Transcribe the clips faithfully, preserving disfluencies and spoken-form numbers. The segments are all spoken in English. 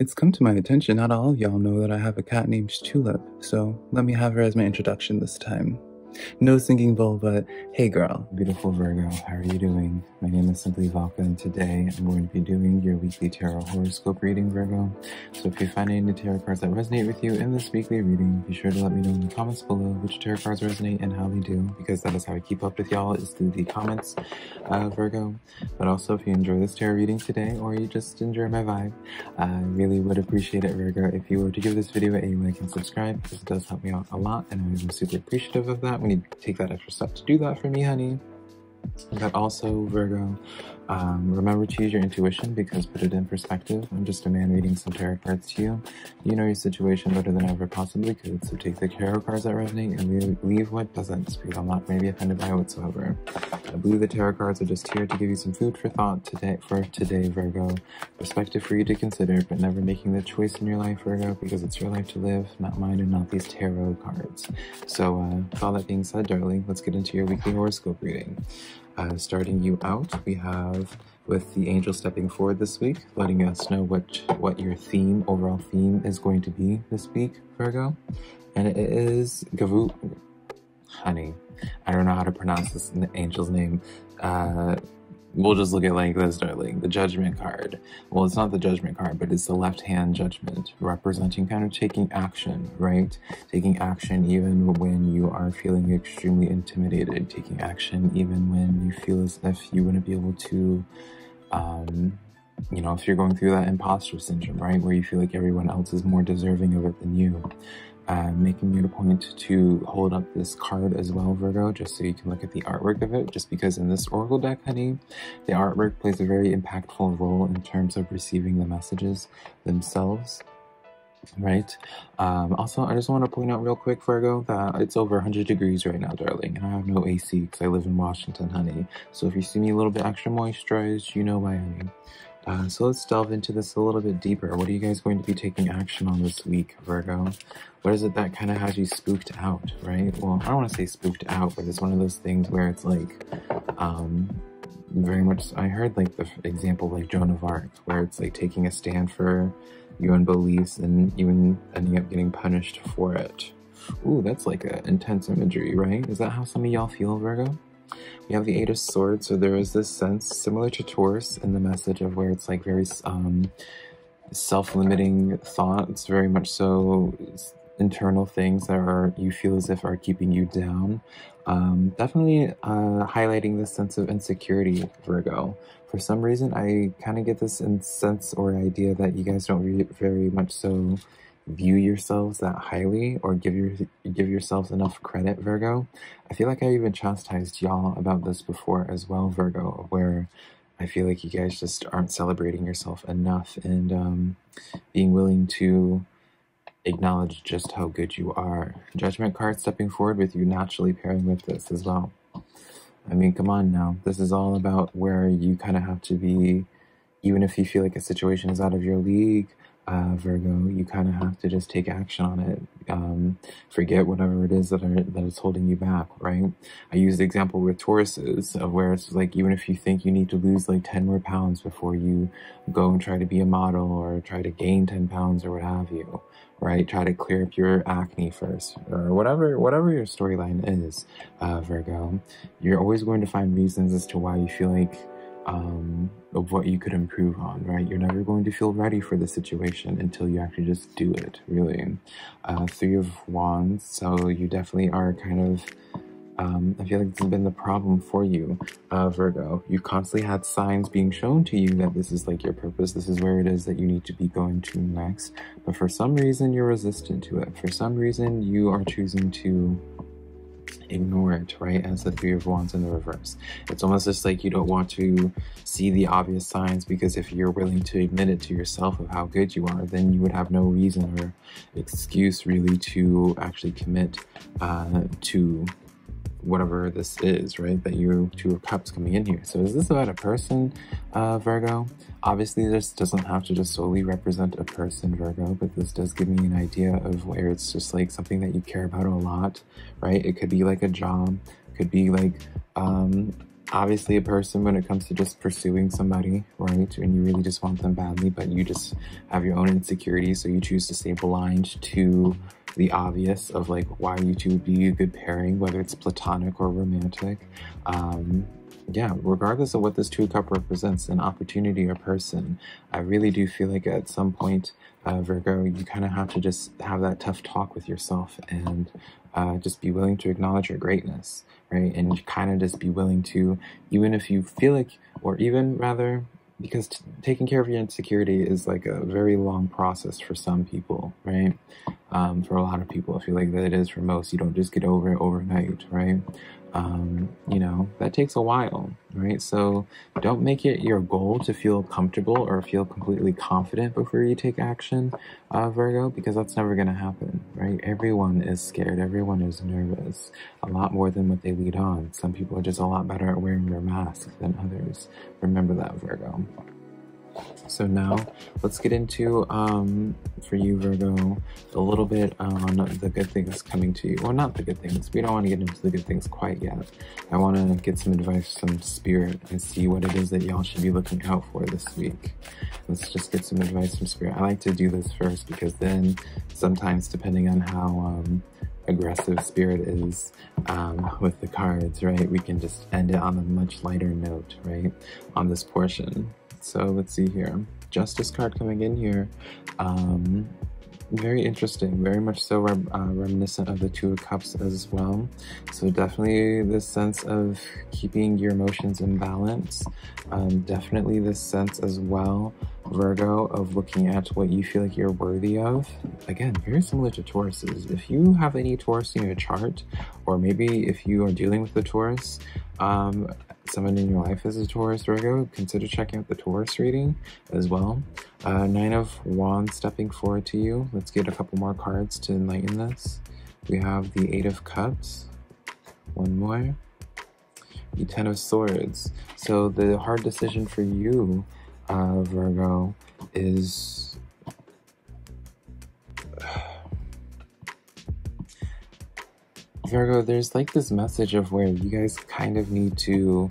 It's come to my attention not all of y'all know that I have a cat named Tulip, so let me have her as my introduction this time. No singing bowl, but hey girl. Beautiful Virgo, how are you doing? My name is simply Velca, and today I'm going to be doing your weekly tarot horoscope reading, Virgo. So if you find any tarot cards that resonate with you in this weekly reading, be sure to let me know in the comments below which tarot cards resonate and how they do, because that is how I keep up with y'all, is through the comments, uh, Virgo. But also, if you enjoy this tarot reading today, or you just enjoy my vibe, I really would appreciate it, Virgo, if you were to give this video a like and subscribe, because it does help me out a lot, and I'm super appreciative of that. We need to take that extra step to do that for me, honey. But also, Virgo, um, remember to use your intuition, because put it in perspective. I'm just a man reading some tarot cards to you. You know your situation better than I ever possibly could, so take the tarot cards that resonate and leave what doesn't, because I'm not maybe offended by whatsoever. I believe the tarot cards are just here to give you some food for thought today, for today, Virgo. Perspective for you to consider, but never making the choice in your life, Virgo, because it's your life to live, not mine, and not these tarot cards. So, uh, with all that being said, darling, let's get into your weekly horoscope reading. Uh, starting you out, we have with the angel stepping forward this week, letting us know what what your theme, overall theme, is going to be this week, Virgo. And it is Gavu, honey. I don't know how to pronounce this angel's name. Uh, we'll just look at it like this, darling. The judgment card. Well, it's not the judgment card, but it's the left-hand judgment, representing kind of taking action, right? Taking action even when you are feeling extremely intimidated. Taking action even when you feel as if you wouldn't be able to, um, you know, if you're going through that imposter syndrome, right? Where you feel like everyone else is more deserving of it than you. Uh, making it a point to hold up this card as well, Virgo, just so you can look at the artwork of it, just because in this oracle deck, honey, the artwork plays a very impactful role in terms of receiving the messages themselves, right? Um, also, I just want to point out real quick, Virgo, that it's over one hundred degrees right now, darling, and I have no A C because I live in Washington, honey. So if you see me a little bit extra moisturized, you know why, honey. Uh, so let's delve into this a little bit deeper. What are you guys going to be taking action on this week, Virgo? What is it that kind of has you spooked out, right? Well, I don't want to say spooked out, but it's one of those things where it's like, um, very much, I heard like the example like Joan of Arc, where it's like taking a stand for your own beliefs and even ending up getting punished for it. Ooh, that's like a intense imagery, right? Is that how some of y'all feel, Virgo? We have the Eight of Swords, so there is this sense, similar to Taurus, in the message of where it's like very um, self-limiting thoughts, very much so internal things that are you feel as if are keeping you down. Um, definitely uh, highlighting this sense of insecurity, Virgo. For some reason, I kind of get this sense or idea that you guys don't re very much so view yourselves that highly, or give your give yourselves enough credit, Virgo. I feel like I even chastised y'all about this before as well, Virgo, where I feel like you guys just aren't celebrating yourself enough and um, being willing to acknowledge just how good you are. Judgment card stepping forward with you, naturally pairing with this as well. I mean, come on now. This is all about where you kind of have to be, even if you feel like a situation is out of your league, Uh, Virgo, you kind of have to just take action on it. Um, forget whatever it is that are, that is holding you back, right? I use the example with Tauruses of where it's like, even if you think you need to lose like ten more pounds before you go and try to be a model or try to gain ten pounds or what have you, right? Try to clear up your acne first or whatever, whatever your storyline is, uh, Virgo. You're always going to find reasons as to why you feel like Um, of what you could improve on, right? You're never going to feel ready for the situation until you actually just do it, really. Uh, three of Wands, so you definitely are kind of, um, I feel like this has been the problem for you, uh, Virgo. You've constantly had signs being shown to you that this is like your purpose, this is where it is that you need to be going to next, but for some reason you're resistant to it. For some reason you are choosing to ignore it, right? As the Three of Wands in the reverse, it's almost just like you don't want to see the obvious signs, because if you're willing to admit it to yourself of how good you are, then you would have no reason or excuse really to actually commit uh, to whatever this is, right? That you Two of Cups coming in here. So is this about a person, uh, Virgo? Obviously this doesn't have to just solely represent a person, Virgo, but this does give me an idea of where it's just like something that you care about a lot, right? It could be like a job, could be like um, obviously a person when it comes to just pursuing somebody, right? And you really just want them badly, but you just have your own insecurities, so you choose to stay blind to the obvious of like why you two would be a good pairing, whether it's platonic or romantic. Um, yeah, regardless of what this two cup represents, an opportunity or person, I really do feel like at some point, uh, Virgo, you kind of have to just have that tough talk with yourself and uh, just be willing to acknowledge your greatness, right? And kind of just be willing to, even if you feel like, or even rather, because t taking care of your insecurity is like a very long process for some people, right? Um, for a lot of people, I feel like that it is for most. You don't just get over it overnight, right? Um, you know, that takes a while, right? So don't make it your goal to feel comfortable or feel completely confident before you take action, uh, Virgo, because that's never going to happen, right? Everyone is scared. Everyone is nervous a lot more than what they lead on. Some people are just a lot better at wearing their mask than others. Remember that, Virgo. So now let's get into, um, for you, Virgo, a little bit on um, the good things coming to you. Well, not the good things. We don't want to get into the good things quite yet. I want to get some advice from Spirit and see what it is that y'all should be looking out for this week. Let's just get some advice from Spirit. I like to do this first because then sometimes, depending on how um, aggressive Spirit is um, with the cards, right, we can just end it on a much lighter note, right, on this portion. So let's see here. Justice card coming in here. Um, very interesting. Very much so rem uh, reminiscent of the Two of Cups as well. So definitely this sense of keeping your emotions in balance. Um, definitely this sense as well, Virgo, of looking at what you feel like you're worthy of. Again, very similar to Tauruses. If you have any Taurus in your chart, or maybe if you are dealing with the Taurus, um, someone in your life is a Taurus, Virgo, consider checking out the Taurus reading as well. Uh, Nine of Wands stepping forward to you. Let's get a couple more cards to enlighten this. We have the Eight of Cups. One more. The Ten of Swords. So the hard decision for you, Uh, Virgo, is Virgo, there's like this message of where you guys kind of need to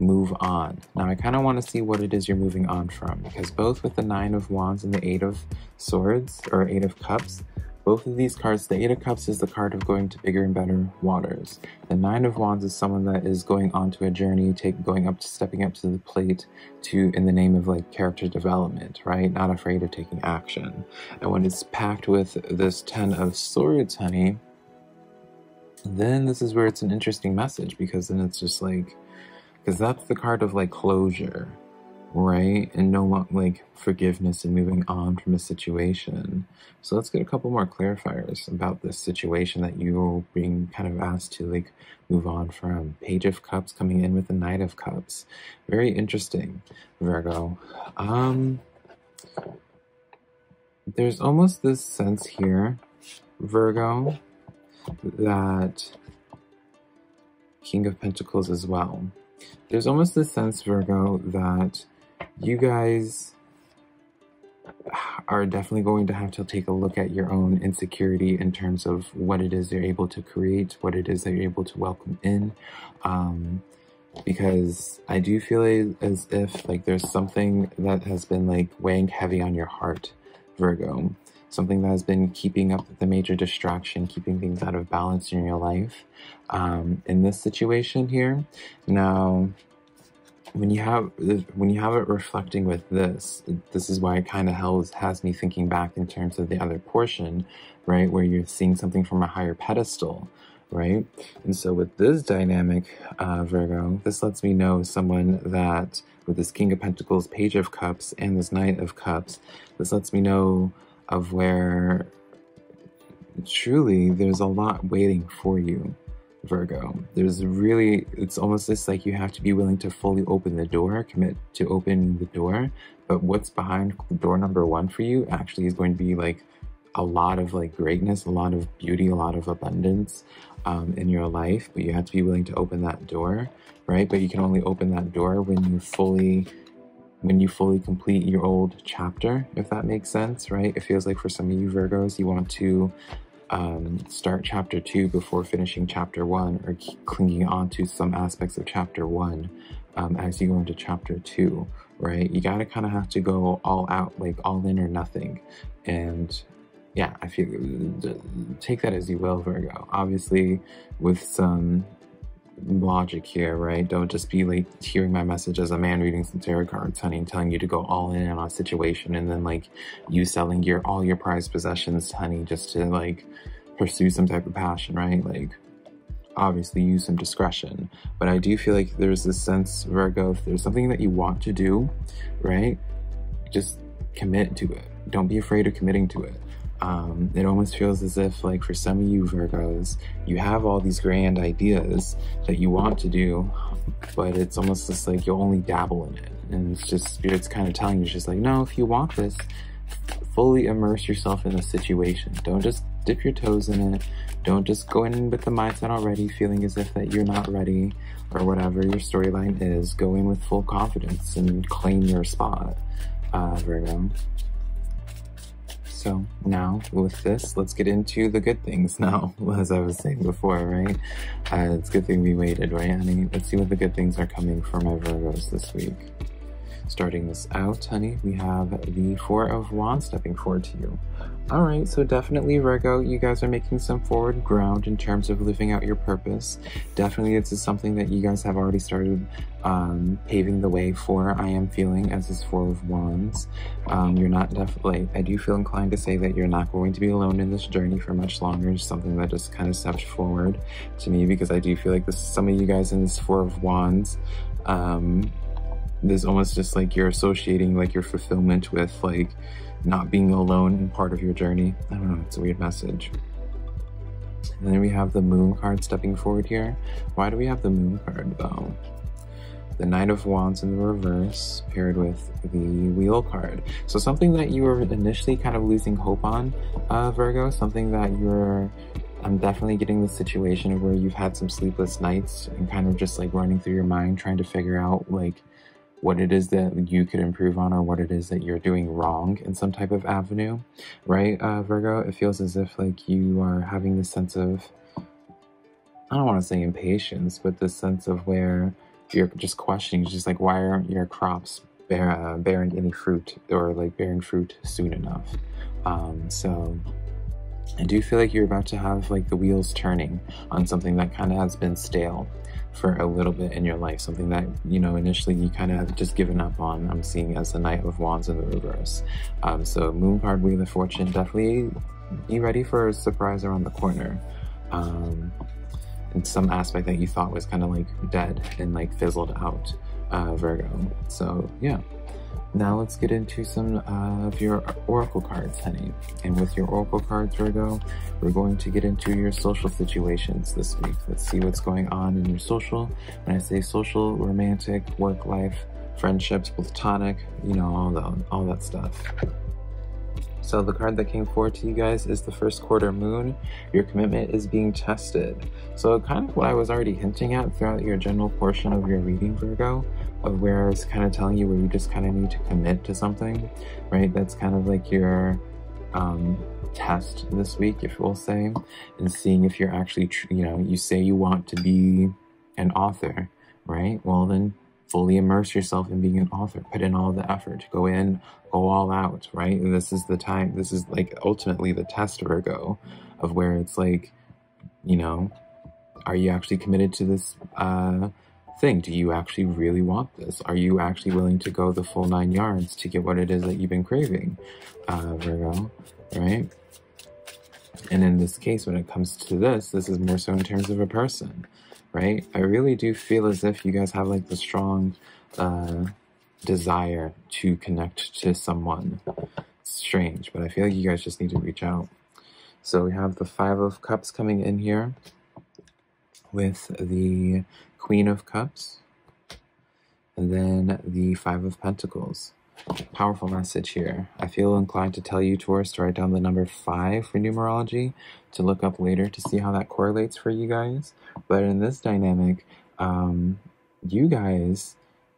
move on. Now, I kind of want to see what it is you're moving on from, because both with the Nine of Wands and the Eight of Swords, or Eight of Cups, both of these cards, the Eight of Cups is the card of going to bigger and better waters. The Nine of Wands is someone that is going onto a journey, take, going up to, stepping up to the plate to, in the name of like character development, right? Not afraid of taking action. And when it's packed with this Ten of Swords, honey, then this is where it's an interesting message, because then it's just like, because that's the card of like closure, right? And no one, like forgiveness and moving on from a situation. So let's get a couple more clarifiers about this situation that you're being kind of asked to like move on from. Page of Cups coming in with the Knight of Cups. Very interesting, Virgo. Um, there's almost this sense here, Virgo, that King of Pentacles as well. There's almost this sense, Virgo, that you guys are definitely going to have to take a look at your own insecurity in terms of what it is you're able to create, what it is that you're able to welcome in, um, because I do feel as if like there's something that has been like weighing heavy on your heart, Virgo, something that has been keeping up the major distraction, keeping things out of balance in your life, um, in this situation here. Now, when you have when you have it reflecting with this, this is why it kind of has me thinking back in terms of the other portion, right, where you're seeing something from a higher pedestal, right? And so with this dynamic, uh, Virgo, this lets me know someone that, with this King of Pentacles, Page of Cups, and this Knight of Cups, this lets me know of where truly there's a lot waiting for you, Virgo. There's really, it's almost just like you have to be willing to fully open the door, commit to opening the door, but what's behind door number one for you actually is going to be like a lot of like greatness, a lot of beauty, a lot of abundance um, in your life, but you have to be willing to open that door, right? But you can only open that door when you're fully when you fully complete your old chapter, if that makes sense, right? It feels like for some of you Virgos, you want to um, start chapter two before finishing chapter one, or keep clinging on to some aspects of chapter one um, as you go into chapter two, right? You gotta kind of have to go all out, like all in or nothing. And yeah, I feel, take that as you will, Virgo. Obviously, with some logic here, right? Don't just be like hearing my message as a man reading some tarot cards, honey, and telling you to go all in on a situation, and then like you selling your all your prized possessions, honey, just to like pursue some type of passion, right? Like, obviously use some discretion. But I do feel like there's this sense, Virgo, if there's something that you want to do, right, just commit to it. Don't be afraid of committing to it. Um, it almost feels as if, like, for some of you Virgos, you have all these grand ideas that you want to do, but it's almost just like you'll only dabble in it. And it's just, Spirit's kind of telling you, it's just like, no, if you want this, fully immerse yourself in the situation. Don't just dip your toes in it. Don't just go in with the mindset already feeling as if that you're not ready or whatever your storyline is. Go in with full confidence and claim your spot, uh, Virgo. So now with this, let's get into the good things now, as I was saying before, right? Uh, it's a good thing we waited, right, honey? Let's see what the good things are coming for my Virgos this week. Starting this out, honey, we have the Four of Wands stepping forward to you. All right, so definitely, Virgo, you guys are making some forward ground in terms of living out your purpose. Definitely, this is something that you guys have already started um, paving the way for, I am feeling, as this Four of Wands. Um, you're not definitely, I do feel inclined to say that you're not going to be alone in this journey for much longer. It's something that just kind of steps forward to me, because I do feel like this, some of you guys in this Four of Wands, um, there's almost just like you're associating like your fulfillment with like not being alone in part of your journey. I don't know, it's a weird message. And then we have the Moon card stepping forward here. Why do we have the Moon card though? The Knight of Wands in the reverse paired with the Wheel card. So something that you were initially kind of losing hope on, uh, Virgo, something that you're I'm definitely getting the situation where you've had some sleepless nights and kind of just like running through your mind trying to figure out like what it is that you could improve on, or what it is that you're doing wrong in some type of avenue, right, uh, Virgo? It feels as if like you are having this sense of, I don't want to say impatience, but this sense of where you're just questioning, just like, why aren't your crops bear, uh, bearing any fruit, or like bearing fruit soon enough? Um, so I do feel like you're about to have like the wheels turning on something that kind of has been stale for a little bit in your life, something that, you know, initially you kind of have just given up on. I'm seeing as the Knight of Wands in the reverse. Um, so Moon card, Wheel of Fortune, definitely be ready for a surprise around the corner. Um, and some aspect that you thought was kind of like dead and like fizzled out, uh, Virgo. So yeah. Now let's get into some uh, of your oracle cards, honey. And with your oracle cards, Virgo, we're going to get into your social situations this week. Let's see what's going on in your social. When I say social, romantic, work life, friendships, platonic, you know, all that, all that stuff. So the card that came forward to you guys is the First Quarter Moon. Your commitment is being tested. So kind of what I was already hinting at throughout your general portion of your reading, Virgo, of where I was kind of telling you where you just kind of need to commit to something, right? That's kind of like your um, test this week, if we'll say, and seeing if you're actually, tr you know, you say you want to be an author, right? Well, then fully immerse yourself in being an author. Put in all the effort. Go in, go all out, right? And this is the time, this is like ultimately the test, Virgo, of where it's like, you know, are you actually committed to this uh, thing? Do you actually really want this? Are you actually willing to go the full nine yards to get what it is that you've been craving, uh, Virgo, right? And in this case, when it comes to this, this is more so in terms of a person, right? I really do feel as if you guys have like the strong uh, desire to connect to someone. It's strange, but I feel like you guys just need to reach out. So we have the Five of Cups coming in here with the Queen of Cups, and then the Five of Pentacles. Powerful message here. I feel inclined to tell you, Taurus, to write down the number five for numerology, to look up later to see how that correlates for you guys. But in this dynamic, um, you guys,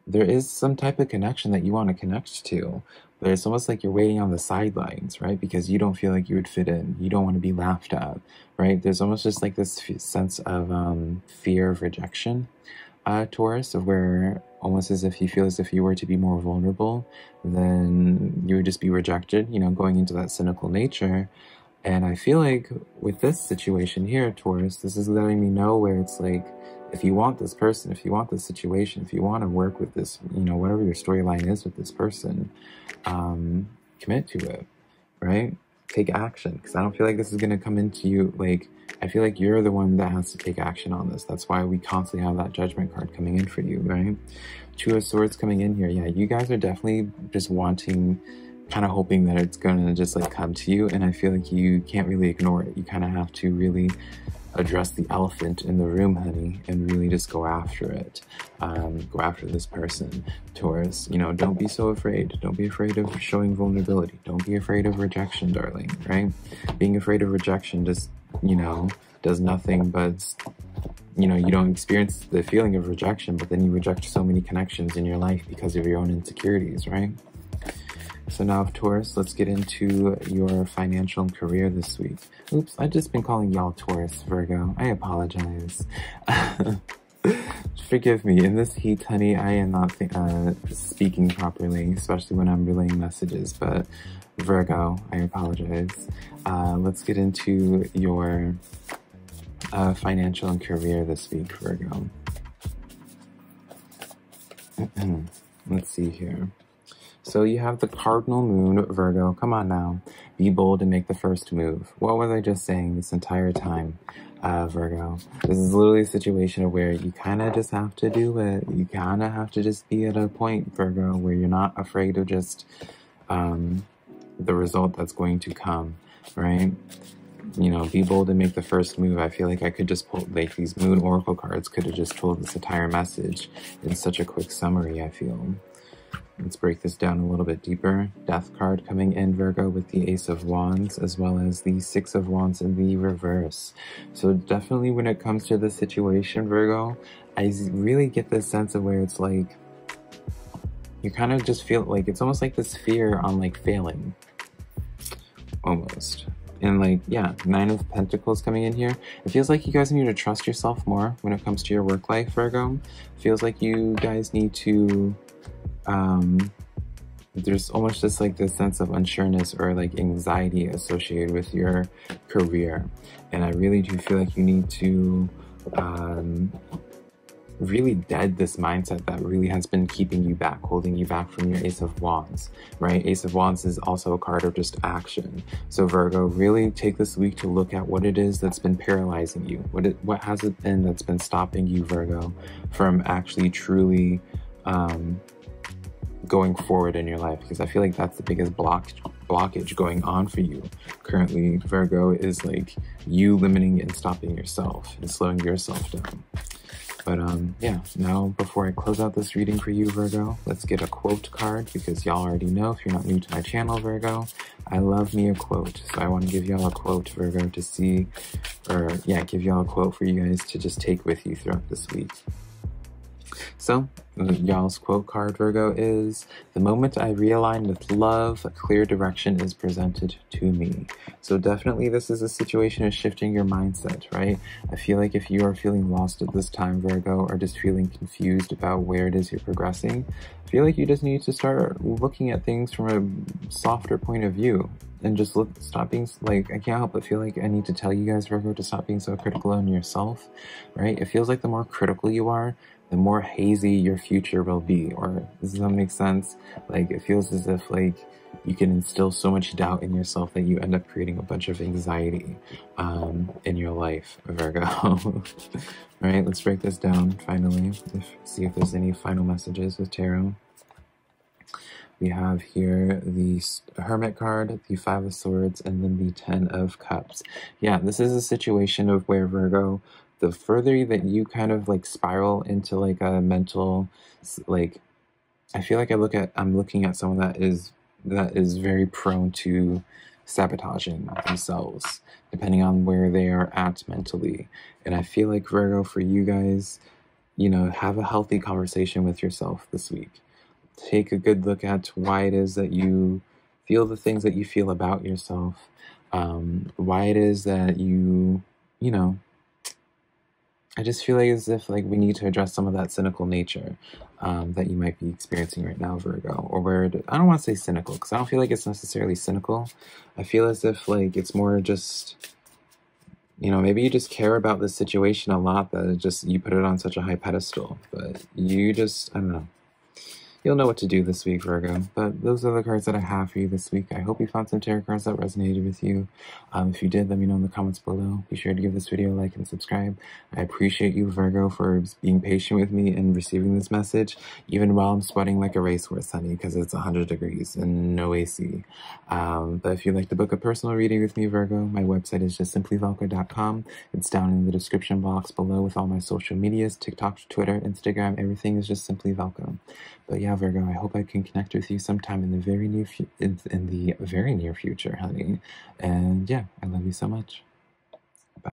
there is some type of connection that you want to connect to, but it's almost like you're waiting on the sidelines, right? Because you don't feel like you would fit in. You don't want to be laughed at, right? There's almost just like this f sense of um, fear of rejection, uh, Taurus, of where almost as if you feel as if you were to be more vulnerable, then you would just be rejected, you know, going into that cynical nature. And I feel like with this situation here, Taurus, this is letting me know where it's like, if you want this person, if you want this situation, if you want to work with this, you know, whatever your storyline is with this person, um, commit to it, right? Take action, because I don't feel like this is going to come into you, like, I feel like you're the one that has to take action on this. That's why we constantly have that judgment card coming in for you, right? Two of Swords coming in here. Yeah, you guys are definitely just wanting, kind of hoping that it's going to just like come to you, and I feel like you can't really ignore it. You kind of have to really address the elephant in the room, honey, and really just go after it. Um, go after this person, Taurus. You know, don't be so afraid. Don't be afraid of showing vulnerability. Don't be afraid of rejection, darling, right? Being afraid of rejection just, you know, does nothing but, you know, you don't experience the feeling of rejection, but then you reject so many connections in your life because of your own insecurities, right? So now, Taurus, let's get into your financial and career this week. Oops, I've just been calling y'all Taurus, Virgo. I apologize. Forgive me. In this heat, honey, I am not uh, speaking properly, especially when I'm relaying messages. But Virgo, I apologize. Uh, let's get into your uh, financial and career this week, Virgo. Let's see here. So you have the cardinal moon, Virgo. Come on now. Be bold and make the first move. What was I just saying this entire time, uh, Virgo? This is literally a situation of where you kind of just have to do it. You kind of have to just be at a point, Virgo, where you're not afraid of just um, the result that's going to come, right? You know, be bold and make the first move. I feel like I could just pull, like these moon oracle cards could have just told this entire message in such a quick summary, I feel. Let's break this down a little bit deeper. Death card coming in, Virgo, with the Ace of Wands, as well as the Six of Wands in the reverse. So definitely when it comes to this situation, Virgo, I really get this sense of where it's like, you kind of just feel like, it's almost like this fear on like failing, almost. And like, yeah, Nine of Pentacles coming in here. It feels like you guys need to trust yourself more when it comes to your work life, Virgo. It feels like you guys need to... Um, there's almost just like this sense of unsureness or like anxiety associated with your career. And I really do feel like you need to um, really dead this mindset that really has been keeping you back, holding you back from your Ace of Wands, right? Ace of Wands is also a card of just action. So Virgo, really take this week to look at what it is that's been paralyzing you. What, it, what has it been that's been stopping you, Virgo, from actually truly... Um, going forward in your life, because I feel like that's the biggest block blockage going on for you currently, Virgo, is like you limiting and stopping yourself and slowing yourself down. But um yeah, now before I close out this reading for you, Virgo, let's get a quote card, because y'all already know, if you're not new to my channel, Virgo, I love me a quote. So I want to give y'all a quote, Virgo, to see, or yeah, give y'all a quote for you guys to just take with you throughout this week. So y'all's quote card, Virgo, is, "The moment I realign with love, a clear direction is presented to me." So definitely this is a situation of shifting your mindset, right? I feel like if you are feeling lost at this time, Virgo, or just feeling confused about where it is you're progressing, I feel like you just need to start looking at things from a softer point of view. And just look, stop being, like, I can't help but feel like I need to tell you guys, Virgo, to stop being so critical on yourself, right? It feels like the more critical you are, the more hazy your future will be. Or does that make sense? Like, it feels as if, like, you can instill so much doubt in yourself that you end up creating a bunch of anxiety um, in your life, Virgo. Alright, let's break this down, finally. If, see if there's any final messages with tarot. We have here the Hermit card, the Five of Swords, and then the Ten of Cups. Yeah, this is a situation of where, Virgo, the further that you kind of like spiral into like a mental, like, I feel like I look at, I'm looking at someone that is, that is very prone to sabotaging themselves, depending on where they are at mentally. And I feel like, Virgo, for you guys, you know, have a healthy conversation with yourself this week. take a good look at why it is that you feel the things that you feel about yourself, um, why it is that you, you know, I just feel like as if like we need to address some of that cynical nature um, that you might be experiencing right now, Virgo, or where it, I don't want to say cynical because I don't feel like it's necessarily cynical. I feel as if like it's more just, you know, maybe you just care about this situation a lot that it just you put it on such a high pedestal, but you just, I don't know. You'll know what to do this week, Virgo, but those are the cards that I have for you this week. I hope you found some tarot cards that resonated with you. Um, if you did, let me know in the comments below. Be sure to give this video a like and subscribe. I appreciate you, Virgo, for being patient with me and receiving this message, even while I'm sweating like a racehorse, honey, because it's one hundred degrees and no A C. Um, but if you'd like to book a personal reading with me, Virgo, my website is just simply velca dot com. It's down in the description box below with all my social medias, TikTok, Twitter, Instagram, everything is just Simply Velca. But yeah, Virgo, I hope I can connect with you sometime in the very near, fu in, in the very near future, honey. And yeah, I love you so much.